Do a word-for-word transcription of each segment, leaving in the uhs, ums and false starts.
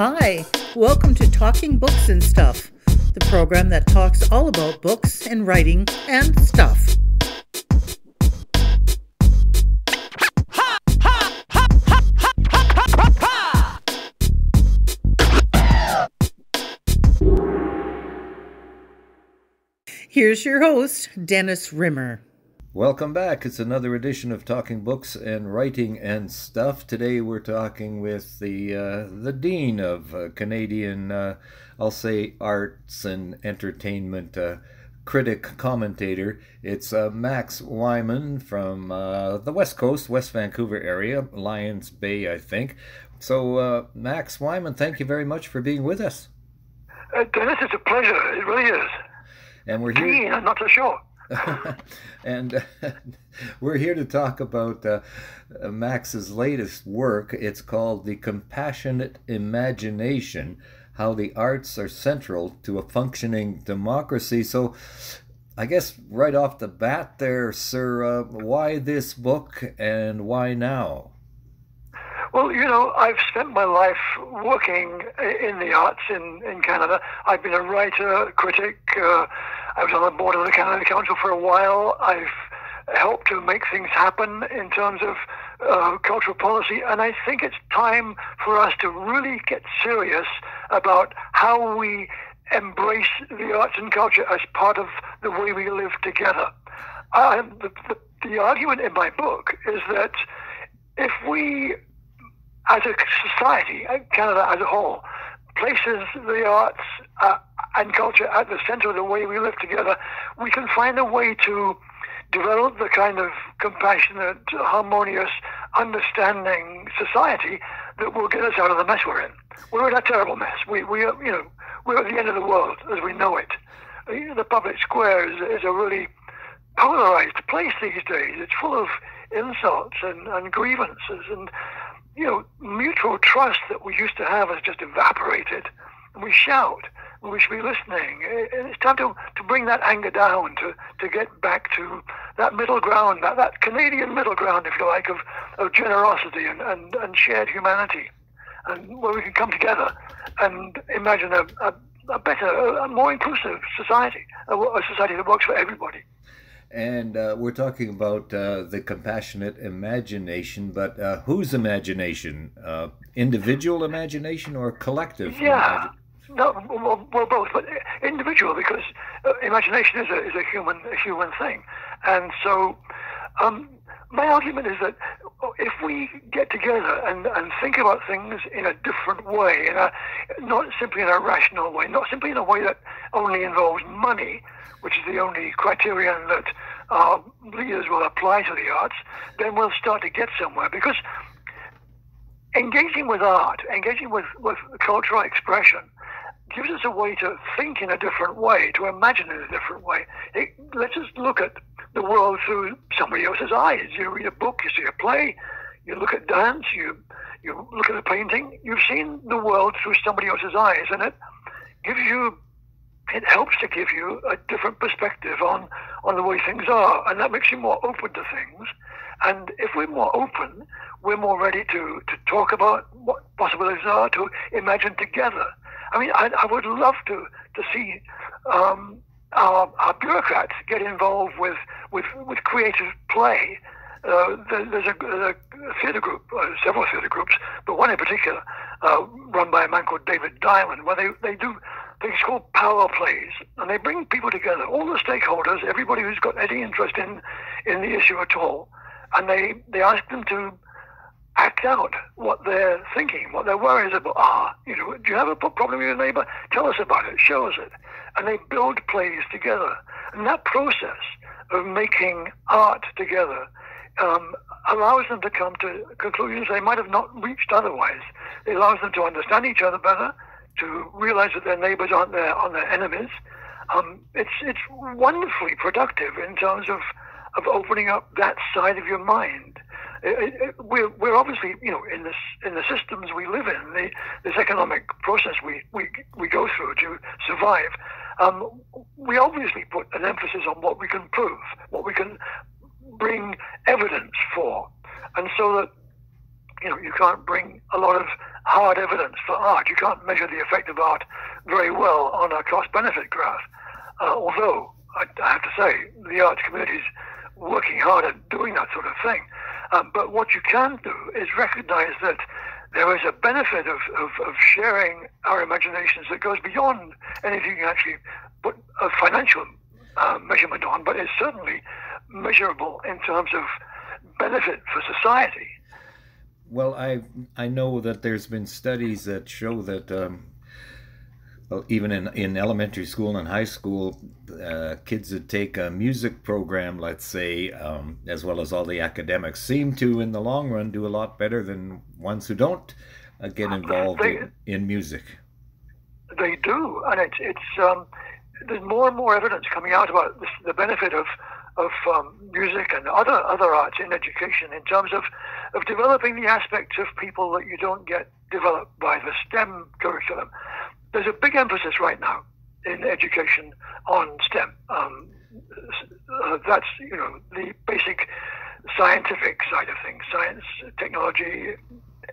Hi, welcome to Talking Books and Stuff, the program that talks all about books and writing and stuff. Here's your host, Dennis Rimmer. Welcome back. It's another edition of Talking Books and Writing and Stuff. Today we're talking with the uh, the Dean of uh, Canadian, uh, I'll say, arts and entertainment uh, critic commentator. It's uh, Max Wyman from uh, the West Coast, West Vancouver area, Lions Bay, I think. So, uh, Max Wyman, thank you very much for being with us. Uh, Dennis, it's a pleasure. It really is. And we're here. Dean, I'm not so sure. and uh, we're here to talk about uh, Max's latest work. It's called The Compassionate Imagination, How the Arts Are Central to a Functioning Democracy. So I guess right off the bat there, sir, uh, why this book and why now? Well, you know, I've spent my life working in the arts in, in Canada. I've been a writer, critic. Uh, I was on the board of the Canada Council for a while. I've helped to make things happen in terms of uh, cultural policy. And I think it's time for us to really get serious about how we embrace the arts and culture as part of the way we live together. Uh, the, the, the argument in my book is that if we... as a society, Canada as a whole, places the arts uh, and culture at the center of the way we live together, we can find a way to develop the kind of compassionate, harmonious, understanding society that will get us out of the mess we're in. We're in a terrible mess. We, we are, you know, we're at the end of the world as we know it. You know, the public square is, is a really polarized place these days. It's full of insults and, and grievances and, you know, mutual trust that we used to have has just evaporated. And we shout, and we should be listening. And it's time to, to bring that anger down, to, to get back to that middle ground, that, that Canadian middle ground, if you like, of, of generosity and, and, and shared humanity, and where we can come together and imagine a, a, a better, a more inclusive society, a, a society that works for everybody. And uh, we're talking about uh, the compassionate imagination, but uh, whose imagination? Uh, individual imagination or collective? Yeah, no, well, well, both, but individual, because uh, imagination is a is a human a human thing, and so um, my argument is that if we get together and and think about things in a different way, in a not simply in a rational way, not simply in a way that only involves money, which is the only criterion that our leaders will apply to the arts, then we'll start to get somewhere. Because engaging with art, engaging with, with cultural expression, gives us a way to think in a different way, to imagine in a different way. It lets us look at the world through somebody else's eyes. You read a book, you see a play, you look at dance, you, you look at a painting. You've seen the world through somebody else's eyes, and it gives you... it helps to give you a different perspective on, on the way things are, and that makes you more open to things. And if we're more open, we're more ready to, to talk about what possibilities are, to imagine together. I mean, I, I would love to, to see um, our, our bureaucrats get involved with, with, with creative play. Uh, there's a, a theatre group, uh, several theatre groups, but one in particular, uh, run by a man called David Diamond, where they, they do things called power plays, and they bring people together, all the stakeholders, everybody who's got any interest in, in the issue at all, and they, they ask them to act out what they're thinking, what their worries about are. You know, do you have a problem with your neighbour? Tell us about it, show us it. And they build plays together. And that process of making art together Um, allows them to come to conclusions they might have not reached otherwise. It allows them to understand each other better, to realize that their neighbors aren't their, aren't their enemies. Um, it's it's wonderfully productive in terms of, of opening up that side of your mind. It, it, it, we're we're obviously, you know, in this in the systems we live in, the this economic process we we we go through to survive. Um, we obviously put an emphasis on what we can prove, what we can bring evidence for, and so that, you know, you can't bring a lot of hard evidence for art. You can't measure the effect of art very well on a cost-benefit graph. Uh, although, I, I have to say, the arts community is working hard at doing that sort of thing. Um, but what you can do is recognize that there is a benefit of, of, of sharing our imaginations that goes beyond anything you can actually put a financial uh, measurement on, but is certainly measurable in terms of benefit for society. Well, I I know that there's been studies that show that um, even in, in elementary school and high school, uh, kids that take a music program, let's say, um, as well as all the academics, seem to, in the long run, do a lot better than ones who don't uh, get involved they, in, in music. They do, and it's it's um, there's more and more evidence coming out about this, the benefit of. of um, music and other other arts in education in terms of, of developing the aspects of people that you don't get developed by the STEM curriculum. There's a big emphasis right now in education on STEM. Um, uh, that's, you know, the basic scientific side of things, science, technology,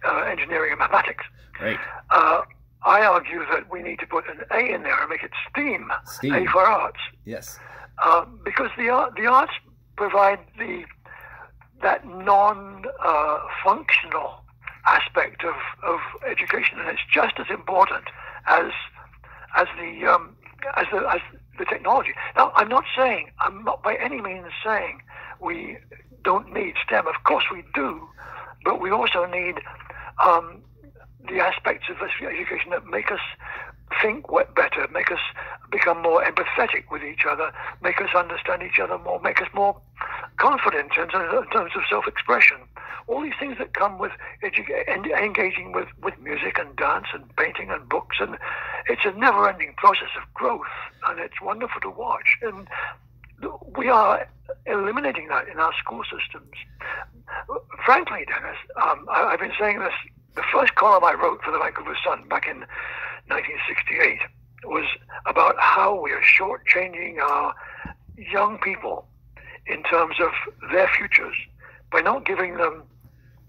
uh, engineering, and mathematics. Right. Uh, I argue that we need to put an A in there and make it STEAM, STEAM. A for arts. Yes. Uh, because the art, the arts provide the that non-functional uh, aspect of, of education, and it's just as important as as the um, as the as the technology. Now, I'm not saying I'm not by any means saying we don't need STEM. Of course, we do, but we also need um, the aspects of education that make us think better, make us become more empathetic with each other, make us understand each other more, make us more confident in terms of self-expression. All these things that come with engaging with, with music and dance and painting and books, and it's a never-ending process of growth, and it's wonderful to watch. And we are eliminating that in our school systems. Frankly, Dennis, um, I, I've been saying this. The first column I wrote for the Vancouver Sun back in nineteen sixty-eight was about how we are shortchanging our young people in terms of their futures by not giving them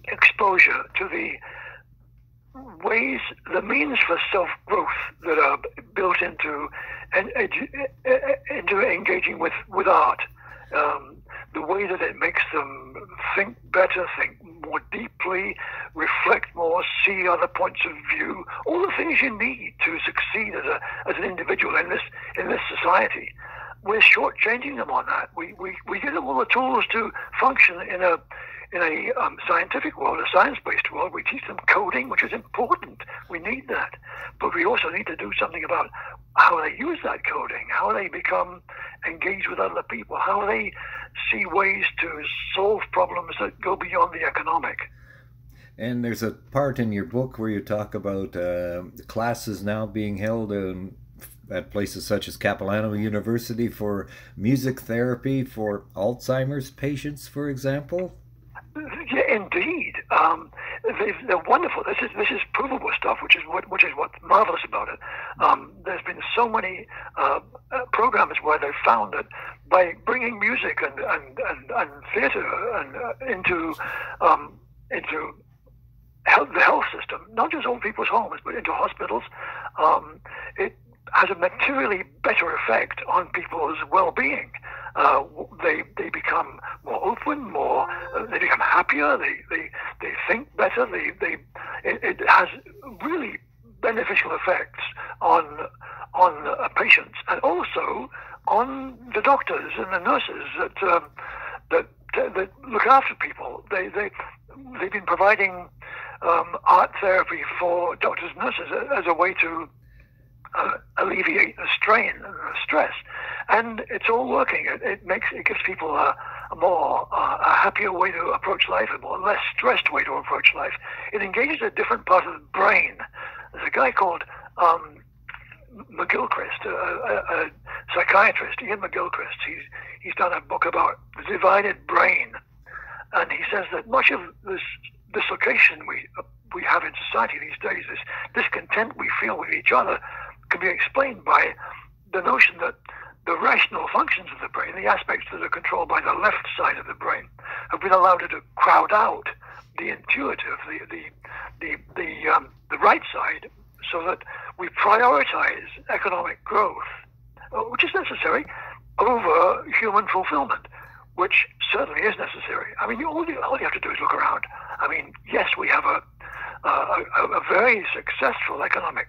exposure to the ways, the means for self-growth that are built into and into engaging with, with art. Um, the way that it makes them think better, think more deeply, reflect more, see other points of view, all the things you need to succeed as a as an individual in this in this society. We're shortchanging them on that. We we we give them all the tools to function in a in a um, scientific world, a science-based world. We teach them coding, which is important. We need that, but we also need to do something about how they use that coding, how they become engaged with other people, how they see ways to solve problems that go beyond the economic. And there's a part in your book where you talk about uh, classes now being held in, at places such as Capilano University for music therapy for Alzheimer's patients, for example. Yeah, indeed, um, they're wonderful. This is this is provable stuff, which is what which is what's marvelous about it. Um, there's been so many uh, programs where they've found that by bringing music and and and, and theatre and uh, into um, into health, the health system, not just old people's homes, but into hospitals, um, it has a materially better effect on people's well-being. Uh, they they become more open, more uh, they become happier. They they, they think better. They they it, it has really beneficial effects on on uh, patients and also on the doctors and the nurses that um, that that look after people. They they they've been providing um, art therapy for doctors and nurses as a way to Uh, alleviate the strain and the stress, and it's all working. It, it makes it gives people a, a more uh, a happier way to approach life, a more less stressed way to approach life. It engages a different part of the brain. There's a guy called um, McGilchrist, a, a, a psychiatrist, Ian McGilchrist. He's he's done a book about the divided brain, and he says that much of this dislocation we uh, we have in society these days, this discontent we feel with each other, can be explained by the notion that the rational functions of the brain, the aspects that are controlled by the left side of the brain, have been allowed to crowd out the intuitive, the the, the the, um, the right side, so that we prioritize economic growth, uh, which is necessary, over human fulfillment, which certainly is necessary. I mean, you, all, you, all you have to do is look around. I mean, yes, we have a, uh, a, a very successful economic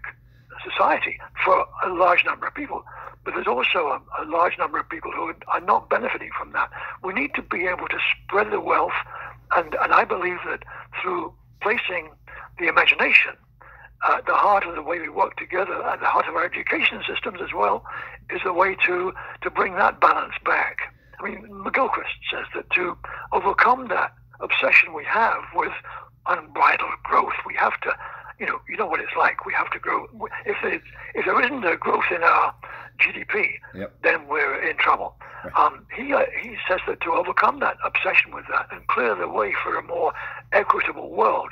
society for a large number of people, but there's also a, a large number of people who are not benefiting from that. We need to be able to spread the wealth, and, and I believe that through placing the imagination at the heart of the way we work together, at the heart of our education systems as well, is a way to, to bring that balance back. I mean, McGilchrist says that to overcome that obsession we have with unbridled growth, we have to, you know, you know what it's like. We have to grow. If there, if there isn't a growth in our G D P, yep, then we're in trouble. Right. Um, he uh, he says that to overcome that obsession with that and clear the way for a more equitable world,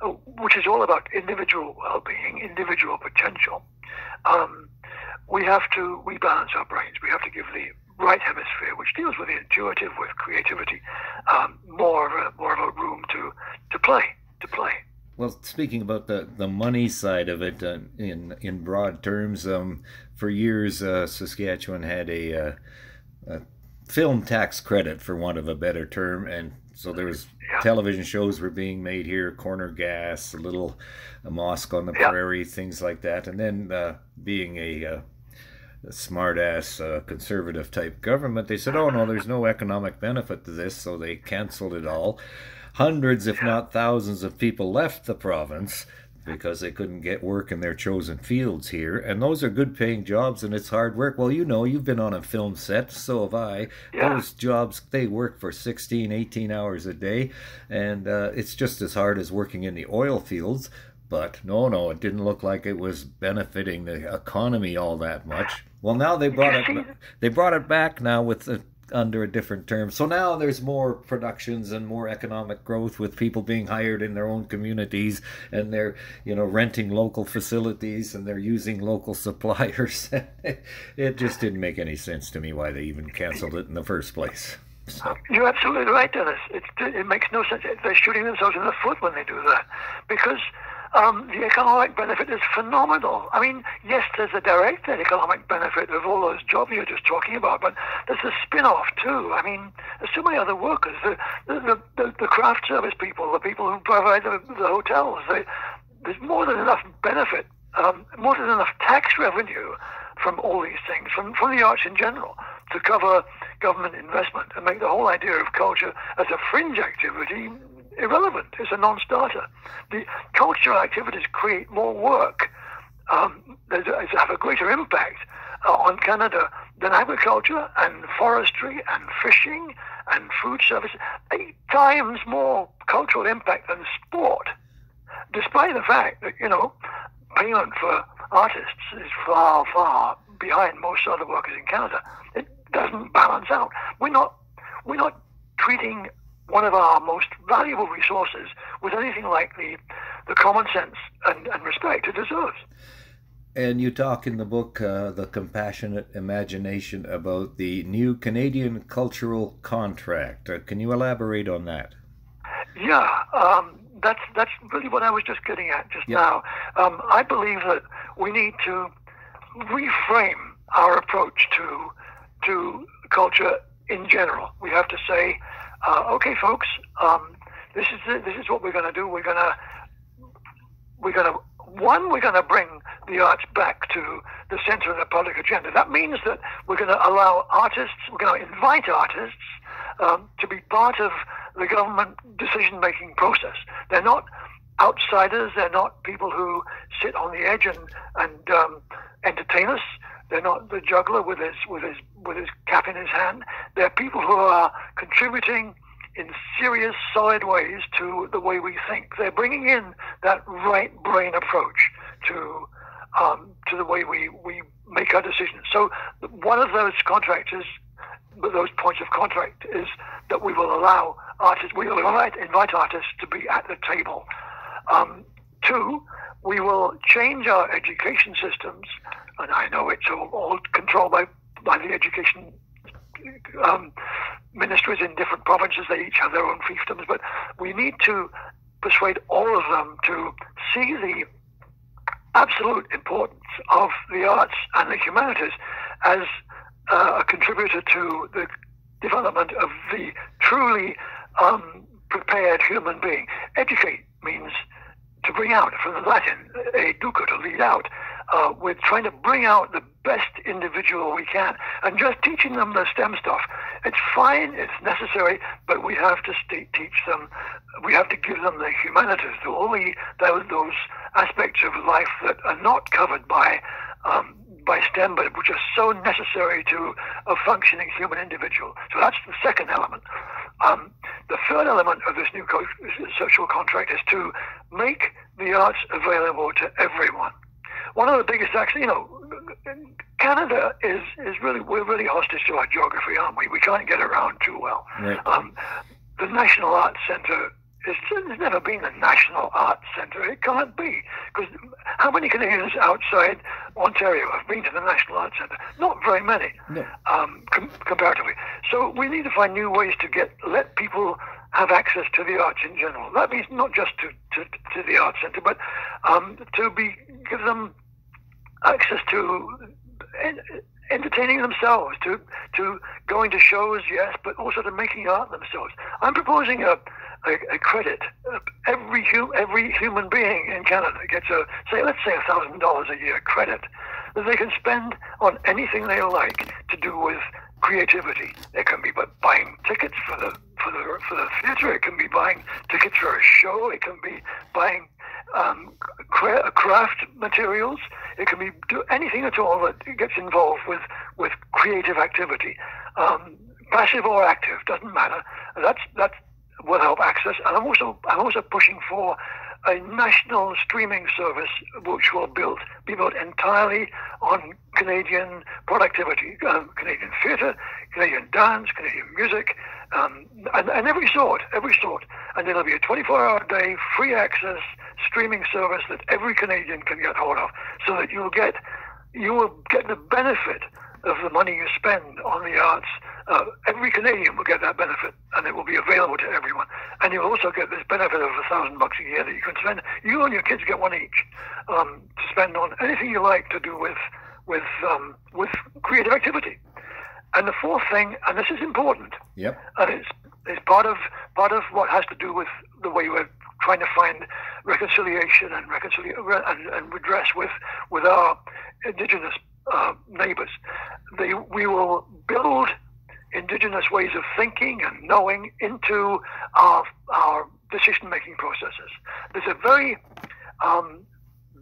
uh, which is all about individual well-being, individual potential, um, we have to rebalance our brains. We have to give the right hemisphere, which deals with the intuitive, with creativity, um, more of a, more of a room to to play, to play. Well, speaking about the, the money side of it, uh, in in broad terms, um, for years uh, Saskatchewan had a, uh, a film tax credit, for want of a better term, and so there was, yeah, television shows were being made here, Corner Gas, a little a mosque on the, yeah, prairie, things like that. And then uh, being a uh, smart-ass uh, conservative type government, they said, oh no, there's no economic benefit to this, so they canceled it all. Hundreds, if not thousands, of people left the province because they couldn't get work in their chosen fields here, and those are good paying jobs, and it's hard work. Well, you know, you've been on a film set, so have I. Yeah. Those jobs, they work for sixteen, eighteen hours a day, and uh, it's just as hard as working in the oil fields. But no, no, it didn't look like it was benefiting the economy all that much. Well, now they brought it, they brought it back now with the, under a different term. So now there's more productions and more economic growth, with people being hired in their own communities, and they're, you know, renting local facilities, and they're using local suppliers. It just didn't make any sense to me why they even canceled it in the first place. So. You're absolutely right, Dennis. It, it makes no sense. They're shooting themselves in the foot when they do that, because Um, the economic benefit is phenomenal. I mean, yes, there's a direct economic benefit of all those jobs you're just talking about, but there's a spin-off too. I mean, there's so many other workers, the the, the, the craft service people, the people who provide the, the hotels. They, there's more than enough benefit, um, more than enough tax revenue from all these things, from, from the arts in general, to cover government investment and make the whole idea of culture as a fringe activity irrelevant. It's a non-starter. The cultural activities create more work. Um, they have a greater impact uh, on Canada than agriculture and forestry and fishing and food services. Eight times more cultural impact than sport, despite the fact that, you know, payment for artists is far, far behind most other workers in Canada. It doesn't balance out. We're not, we're not treating one of our most valuable resources with anything like the, the common sense and, and respect it deserves. And you talk in the book, uh, The Compassionate Imagination, about the new Canadian cultural contract. Uh, can you elaborate on that? Yeah, um, that's, that's really what I was just getting at just yep. now. Um, I believe that we need to reframe our approach to, to culture in general. We have to say, Uh, okay, folks. Um, this is the, this is what we're going to do. We're going to we're going to one. We're going to bring the arts back to the center of the public agenda. That means that we're going to allow artists. We're going to invite artists um, to be part of the government decision-making process. They're not outsiders. They're not people who sit on the edge and and um, entertain us. They're not the juggler with his with his with his cap in his hand. They're people who are contributing in serious, solid ways to the way we think. They're bringing in that right brain approach to um, to the way we we make our decisions. So one of those contracts is, those points of contract is that we will allow artists. We will invite, invite artists to be at the table. Um, two, we will change our education systems. And I know it's all, all controlled by, by the education um, ministries in different provinces. They each have their own fiefdoms. But we need to persuade all of them to see the absolute importance of the arts and the humanities as uh, a contributor to the development of the truly um, prepared human being. Educate means to bring out, from the Latin, educa, to lead out. Uh, we're trying to bring out the best individual we can, and just teaching them the STEM stuff. It's fine, it's necessary, but we have to st- teach them, we have to give them the humanities, the only those, those aspects of life that are not covered by um, by STEM, but which are so necessary to a functioning human individual. So that's the second element. Um, the third element of this new co- social contract is to make the arts available to everyone. One of the biggest, actually, you know, Canada is, is really, we're really hostage to our geography, aren't we? We can't get around too well. Right. Um, the National Arts Centre, there's never been a National Arts Centre. It can't be. Because how many Canadians outside Ontario have been to the National Arts Centre? Not very many, no. um, com- comparatively. So we need to find new ways to get let people have access to the arts in general. That means not just to, to, to the Arts Centre, but um, to be give them access to en- entertaining themselves, to to going to shows, yes, but also to making art themselves. I'm proposing a a, a credit. Every hu- every human being in Canada gets a say, let's say a thousand dollars a year credit that they can spend on anything they like to do with creativity. It can be by buying tickets for the for the for the theatre. It can be buying tickets for a show. It can be buying um, craft materials. It can be do anything at all that gets involved with with creative activity, um, passive or active, doesn't matter. That's that's will help access. And I'm also I'm also pushing for a national streaming service which will build, be built entirely on Canadian productivity, um, Canadian theatre, Canadian dance, Canadian music, um, and, and every sort, every sort. And it'll be a twenty-four hour day, free access streaming service that every Canadian can get hold of, so that you'll get, you will get the benefit of the money you spend on the arts. Uh, every Canadian will get that benefit, and it will be available to everyone. And you'll also get this benefit of a thousand bucks a year that you can spend. You and your kids get one each um, to spend on anything you like to do with with um, with creative activity. And the fourth thing, and this is important, yep, and it's it's part of part of what has to do with the way we're trying to find reconciliation and reconciliation and, and redress with with our Indigenous uh, neighbours. They we will build Indigenous ways of thinking and knowing into our our decision-making processes. There's a very, um,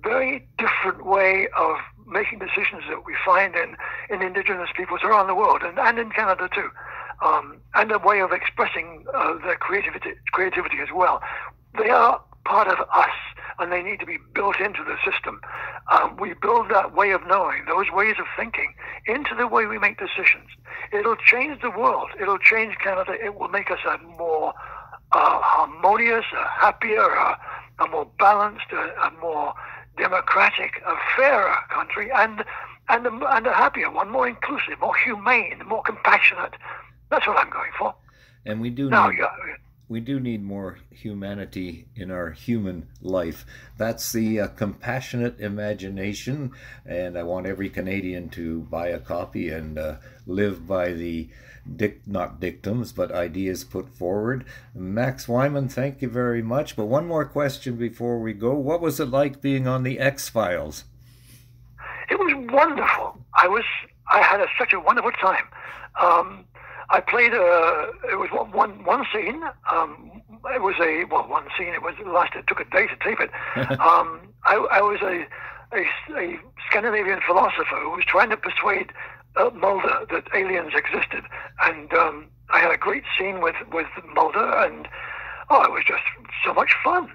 very different way of making decisions that we find in, in Indigenous peoples around the world, and, and in Canada too, um, and a way of expressing uh, their creativity, creativity as well. They are part of us, and they need to be built into the system. Um, we build that way of knowing, those ways of thinking, into the way we make decisions. It'll change the world. It'll change Canada. It will make us a more uh, harmonious, a happier, a, a more balanced, a, a more democratic, a fairer country, and and a, and a happier one, more inclusive, more humane, more compassionate. That's what I'm going for. And we do now. Need- yeah, We do need more humanity in our human life. That's the uh, Compassionate Imagination, and I want every Canadian to buy a copy and uh, live by the, dic- not dictums, but ideas put forward. Max Wyman, thank you very much. But one more question before we go. What was it like being on The X-Files? It was wonderful. I was, I had a, such a wonderful time. Um, I played a, it was one, one, one scene, um, it was a, well, one scene, it was, it lasted, it took a day to tape it. um, I, I was a, a, a Scandinavian philosopher who was trying to persuade uh, Mulder that aliens existed. And um, I had a great scene with, with Mulder, and, oh, it was just so much fun.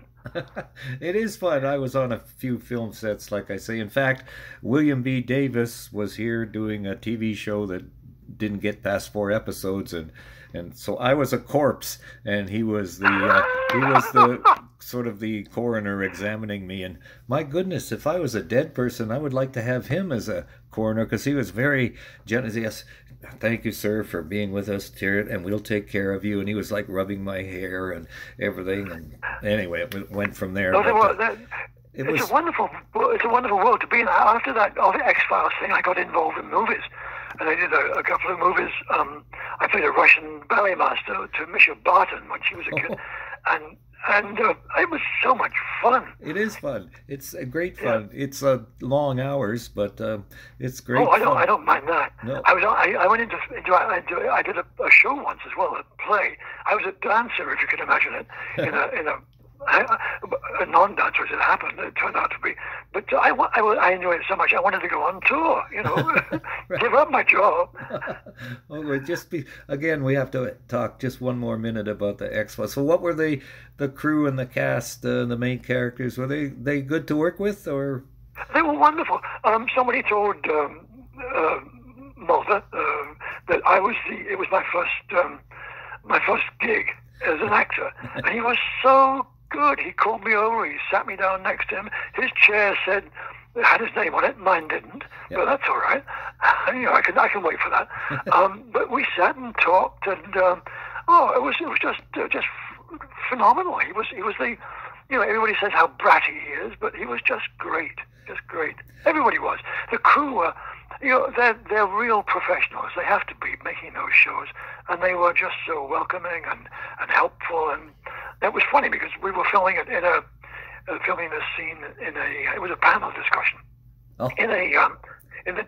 It is fun. I was on a few film sets, like I say. In fact, William B. Davis was here doing a T V show that didn't get past four episodes, and and so I was a corpse, and he was the uh, he was the sort of the coroner examining me, and my goodness, if I was a dead person, I would like to have him as a coroner, because he was very generous. Yes, thank you, sir, for being with us here, and we'll take care of you. And he was like rubbing my hair and everything. And anyway, it went from there. Well, well, that, it it's was, a wonderful, it's a wonderful world to be in. After that, all the X-Files thing, I got involved in movies. And I did a, a couple of movies. Um, I played a Russian ballet master to Michelle Barton when she was a kid. And and uh, it was so much fun. It is fun. It's a great fun. Yeah. It's uh, long hours, but uh, it's great. Oh, I don't, fun. I don't mind that. No. I was. I, I went into. into I, I did a, a show once as well, a play. I was a dancer, if you can imagine it, in a in a. I, a non-dancer as it happened, it turned out to be. But I, I, I enjoyed it so much, I wanted to go on tour, you know, right. Give up my job. Oh, just be, again, we have to talk just one more minute about the X-Files. So what were they, the crew and the cast, uh, the main characters, were they, they good to work with? Or They were wonderful. Um, somebody told um, uh, Mulder uh, that I was the, it was my first, um, my first gig as an actor, and he was so good. He called me over, he sat me down next to him. His chair said, had his name on it, mine didn't, yep. But that's all right. You know, I can, I can wait for that. um, but we sat and talked, and um, oh, it was, it was just, uh, just phenomenal. He was, he was the, you know, everybody says how bratty he is, but he was just great, just great. Everybody was. The crew were, you know, they're, they're real professionals. They have to be making those shows, and they were just so welcoming and, and helpful. And it was funny because we were filming it in a uh, filming this scene in a it was a panel discussion oh. in a um, in the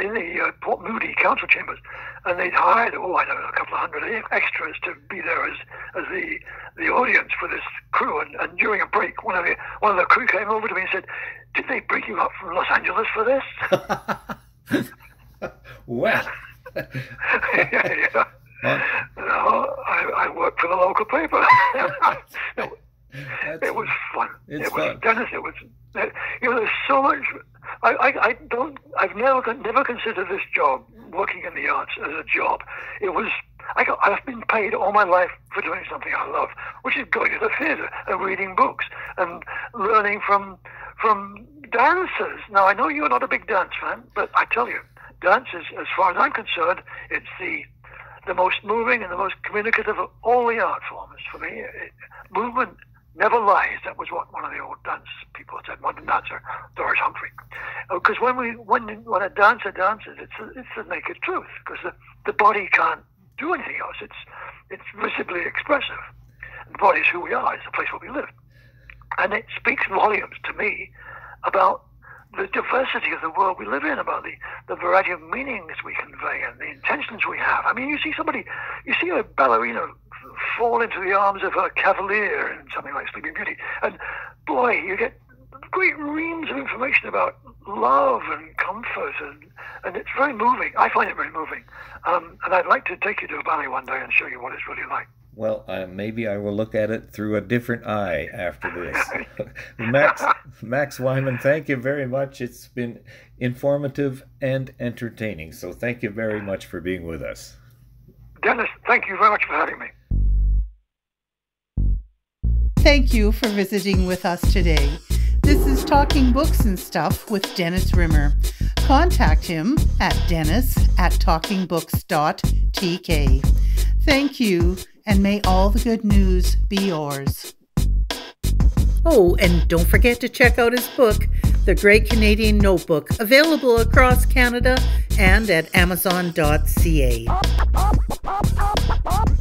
in the uh, Port Moody council chambers, and they'd hired oh I don't know a couple of hundred extras to be there as as the the audience for this crew. And, and during a break, one of the one of the crew came over to me and said, "Did they bring you up from Los Angeles for this?" Well. yeah, yeah. Huh? No, I, I worked for the local paper. it, it was fun. It's it was fun. Dennis, it was. It, you know, there's so much. I, I, I don't. I've never, never considered this job, working in the arts, as a job. It was. I got, I've been paid all my life for doing something I love, which is going to the theatre and reading books and learning from from dancers. Now I know you're not a big dance fan, but I tell you, dance is, as far as I'm concerned, it's the the most moving and the most communicative of all the art forms for me. It, movement never lies. That was what one of the old dance people said, one dancer, Doris Humphrey. Because uh, when we, when when a dancer dances, it's a, it's the naked truth, because the, the body can't do anything else. It's it's visibly expressive. The body is who we are. It's the place where we live. And it speaks volumes to me about the diversity of the world we live in, about the, the variety of meanings we convey and the intentions we have. I mean, you see somebody, you see a ballerina fall into the arms of a cavalier in something like Sleeping Beauty, and boy, you get great reams of information about love and comfort, and, and it's very moving. I find it very moving. Um, and I'd like to take you to a ballet one day and show you what it's really like. Well, uh, maybe I will look at it through a different eye after this. Max, Max Wyman, thank you very much. It's been informative and entertaining. So thank you very much for being with us. Dennis, thank you very much for having me. Thank you for visiting with us today. This is Talking Books and Stuff with Dennis Rimmer. Contact him at dennis at talking books dot t k. Thank you, and may all the good news be yours. Oh, and don't forget to check out his book, The Great Canadian Notebook, available across Canada and at amazon dot c a.